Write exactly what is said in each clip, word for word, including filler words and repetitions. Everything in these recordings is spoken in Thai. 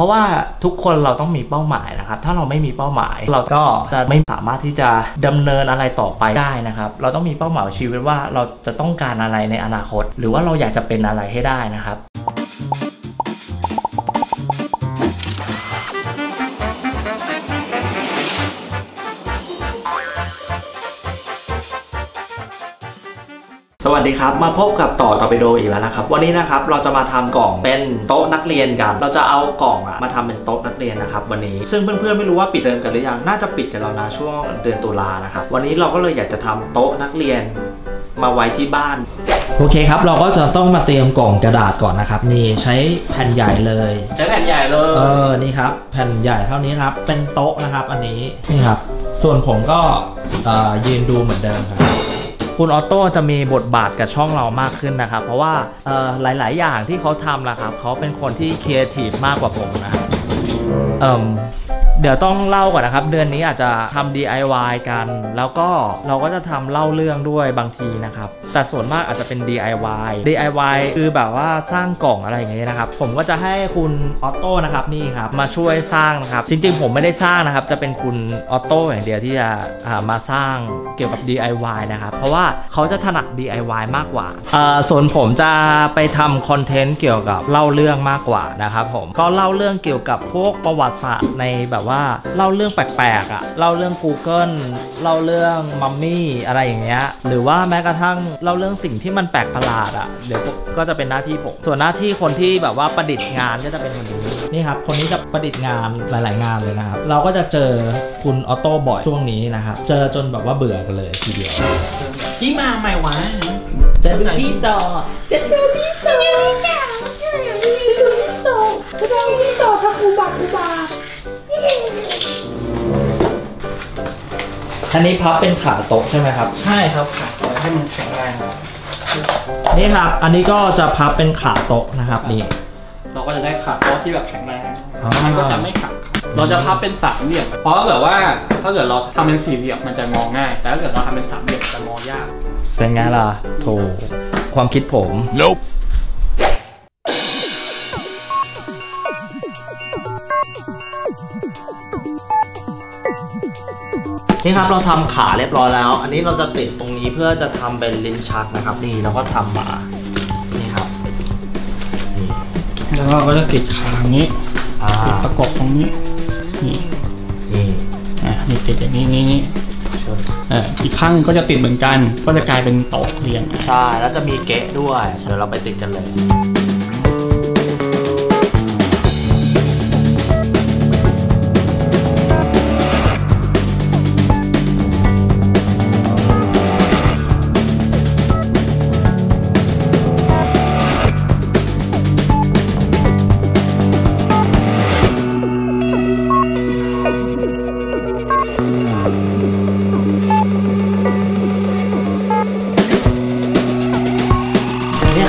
ราะว่าทุกคนเราต้องมีเป้าหมายนะครับถ้าเราไม่มีเป้าหมายเราก็จะไม่สามารถที่จะดำเนินอะไรต่อไปได้นะครับเราต้องมีเป้าหมายชีวิตว่าเราจะต้องการอะไรในอนาคตหรือว่าเราอยากจะเป็นอะไรให้ได้นะครับสวัสดีครับมาพบกับต่อตอร์ปิโดอีกแล้วนะครับวันนี้นะครับเราจะมาทำกล่องเป็นโต๊ะนักเรียนกันเราจะเอากล่องอะมาทำเป็นโต๊ะนักเรียนนะครับวันนี้ซึ่งเพื่อนๆไม่รู้ว่าปิดเทอมกันหรือยังน่าจะปิดกันแล้วนะช่วงเดือนตุลานะครับวันนี้เราก็เลยอยากจะทำโต๊ะนักเรียนมาไว้ที่บ้านโอเคครับเราก็จะต้องมาเตรียมกล่องกระดาษก่อนนะครับนี่ใช้แผ่นใหญ่เลยใช้แผ่นใหญ่เลยเออนี่ครับแผ่นใหญ่เท่านี้ครับเป็นโต๊ะนะครับอันนี้นี่ครับส่วนผมก็ยืนดูเหมือนเดิมครับคุณออโต้จะมีบทบาทกับช่องเรามากขึ้นนะครับเพราะว่าหลายๆอย่างที่เขาทำล่ะครับเขาเป็นคนที่ครีเอทีฟมากกว่าผมนะเอ่อเดี๋ยวต้องเล่าก่อนนะครับเดือนนี้อาจจะทำ ดี ไอ วาย กันแล้วก็เราก็จะทำเล่าเรื่องด้วยบางทีนะครับแต่ส่วนมากอาจจะเป็น ดี ไอ วาย ดี ไอ วาย คือแบบว่าสร้างกล่องอะไรอย่างเงี้ยนะครับผมก็จะให้คุณออโต้นะครับนี่ครับมาช่วยสร้างนะครับจริงๆผมไม่ได้สร้างนะครับจะเป็นคุณออโต้อย่างเดียวที่จะมาสร้างเกี่ยวกับ ดี ไอ วาย นะครับเพราะว่าเขาจะถนัด ดี ไอ วาย มากกว่าส่วนผมจะไปทำคอนเทนต์เกี่ยวกับเล่าเรื่องมากกว่านะครับผมก็เล่าเรื่องเกี่ยวกับพวกประวัติศาสตร์ในแบบว่าเล่าเรื่องแปลกๆอ่ะเล่าเรื่อง Google เล่าเรื่องมัมมี่อะไรอย่างเงี้ยหรือว่าแม้กระทั่งเล่าเรื่องสิ่งที่มันแปลกประหลาดอ่ะเดี๋ยวก็จะเป็นหน้าที่ผมส่วนหน้าที่คนที่แบบว่าประดิษฐ์งานก็จะเป็นคนนี้นี่ครับคนนี้จะประดิษฐ์งานหลายๆงานเลยนะครับเราก็จะเจอคุณออโต้บ่อยช่วงนี้นะครับเจอจนแบบว่าเบื่อกันเลยทีเดียวพี่มาใหม่วะเจอพี่ต่อเจอพี่ต่อเจอพี่ต่อเจอพี่ต่อทำอุบัติอุบัติอันนี้พับเป็นขาโต๊ะใช่ไหมครับใช่ครับขาโต๊ะให้มันแข็งแรงนี่ครับอันนี้ก็จะพับเป็นขาโต๊ะนะครับนี่เราก็จะได้ขาโต๊ะที่แบบแข็งแรงมันก็จะไม่ขัดเราจะพับเป็นสามเหลี่ยมเพราะแบบว่าถ้าเกิดเราทำเป็นสี่เหลี่ยมมันจะมองง่ายแต่ถ้าเกิดเราทำเป็นสามเหลี่ยมจะมองยากเป็นไงล่ะโถความคิดผมนี่ครับเราทำขาเรียบร้อยแล้วอันนี้เราจะติดตรงนี้เพื่อจะทำเป็นลิ้นชักนะครับนี่เราก็ทำมานี่ครับแล้วก็จะติดขาอย่างนี้ติดประกบตรงนี้นี่นี่อ่ะนี่ติดอย่างนี้นี่นี่เอออีกข้างก็จะติดเหมือนกันก็จะกลายเป็นโต๊ะเรียงใช่แล้วจะมีเก๊ะด้วยเดี๋ยวเราไปติดกันเลย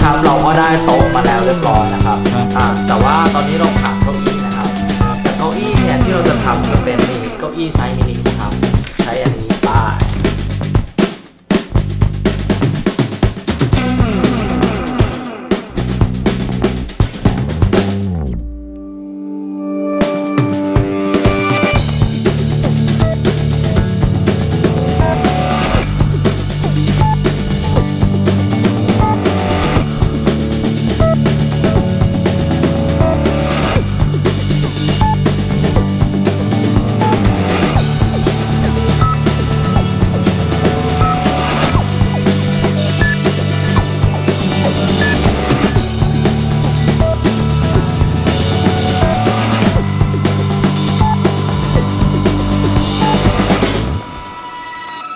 เราก็ได้โต๊ะมาแล้วเรียบร้อยนะครับแต่ว่าตอนนี้เราขาดเก้าอี้นะครับแต่เก้าอี้เนี่ยที่เราจะทำจะเป็นนี่เก้าอี้ไซส์มินินะครับใช้อันนี้ป้าย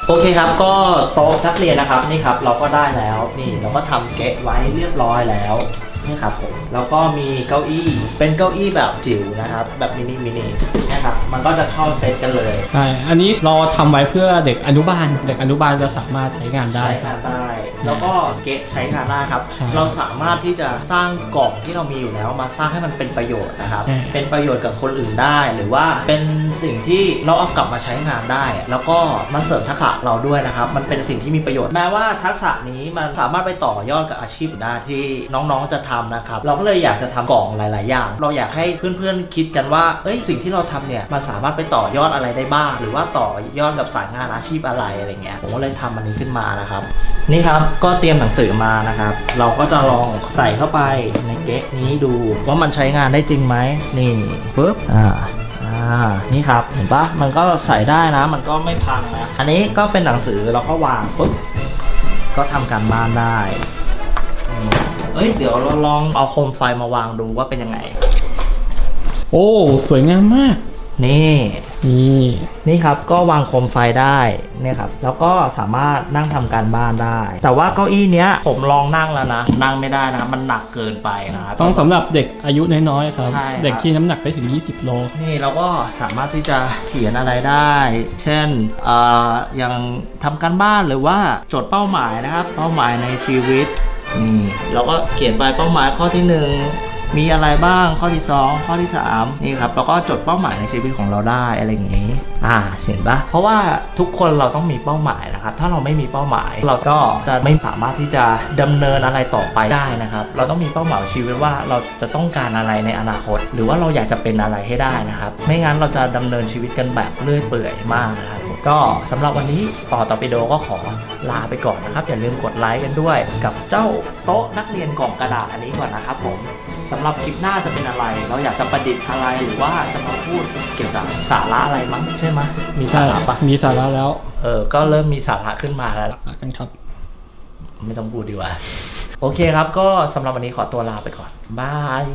โอเคครับก็โต๊ะนักเรียนนะครับนี่ครับเราก็ได้แล้วนี่เราก็ทำเก๊ะไว้เรียบร้อยแล้วนี่ครับผมแล้วก็มีเก้าอี้เป็นเก้าอี้แบบจิ๋วนะครับแบบมินิมินินะครับมันก็จะเข้าเซตกันเลยใช่อันนี้เราทำไว้เพื่อเด็กอนุบาลเด็กอนุบาลจะสามารถใช้งานได้ใช้งานได้แล้วก็เก๊ะใช้งานได้ครับเราสามารถที่จะสร้างกล่องที่เรามีอยู่แล้วมาสร้างให้มันเป็นประโยชน์นะครับเป็นประโยชน์กับคนอื่นได้หรือว่าเป็นสิ่งที่เราเอากลับมาใช้งานได้แล้วก็มันเสริมทักษะเราด้วยนะครับมันเป็นสิ่งที่มีประโยชน์แม้ว่าทักษะนี้มันสามารถไปต่อยอดกับอาชีพได้ที่น้องๆจะทำ ทำนะครับเราก็เลยอยากจะทำกล่องหลายๆอย่างเราอยากให้เพื่อนๆคิดกันว่าเอ้ยสิ่งที่เราทำเนี่ยมันสามารถไปต่อยอดอะไรได้บ้างหรือว่าต่อยอดกับสายงานอาชีพอะไรอะไรเงี้ยผมก็เลยทำอันนี้ขึ้นมานะครับนี่ครับก็เตรียมหนังสือมานะครับเราก็จะลองใส่เข้าไปในเก๊กนี้ดูว่ามันใช้งานได้จริงไหมนี่ปึ๊บอ่านี่ครับเห็นปะมันก็ใส่ได้นะมันก็ไม่พังนะอันนี้ก็เป็นหนังสือเราก็วางปุ๊บก็ทำการบ้านได้เอ้ยเดี๋ยวเราลองเอาโคมไฟมาวางดูว่าเป็นยังไงโอ้สวยงามมากนี่นี่นี่ครับก็วางโคมไฟได้เนี่ยครับแล้วก็สามารถนั่งทำการบ้านได้แต่ว่าเก้าอี้เนี้ยผมลองนั่งแล้วนะนั่งไม่ได้นะครับมันหนักเกินไปนะครับต้องสำหรับเด็กอายุน้อยๆครับเด็กที่น้ำหนักได้ถึงยี่สิบโลนี่เราก็สามารถที่จะเขียนอะไรได้เช่นเอ่ออย่างทำการบ้านหรือว่าจดเป้าหมายนะครับเป้าหมายในชีวิตนี่เราก็เขียนไปเป้าหมายข้อที่หนึ่งมีอะไรบ้างข้อที่สองข้อที่สามนี่ครับเราก็จดเป้าหมายในชีวิตของเราได้อะไรอย่างนี้อ่าเห็นปะเพราะว่าทุกคนเราต้องมีเป้าหมายนะครับถ้าเราไม่มีเป้าหมายเราก็จะไม่สามารถที่จะดำเนินอะไรต่อไปได้นะครับเราต้องมีเป้าหมายชีวิตว่าเราจะต้องการอะไรในอนาคตหรือว่าเราอยากจะเป็นอะไรให้ได้นะครับไม่งั้นเราจะดำเนินชีวิตกันแบบเลื่อยเปื่อยมากนะครับก็สำหรับวันนี้ต่อต่อไปโดก็ขอลาไปก่อนนะครับอย่าลืมกดไลค์กันด้วยกับเจ้าโต๊ะนักเรียนกล่องกระดาษอันนี้ก่อนนะครับผมสำหรับคลิปหน้าจะเป็นอะไรเราอยากจะประดิษฐ์อะไรหรือว่าจะมาพูดเกี่ยวกับสาระอะไรมั้งใช่ไหมมีสาระปะมีสาระแล้วเออก็เริ่มมีสาระขึ้นมาแล้วกันครับไม่ต้องพูดดีกว่าโอเคครับก็สำหรับวันนี้ขอตัวลาไปก่อนบาย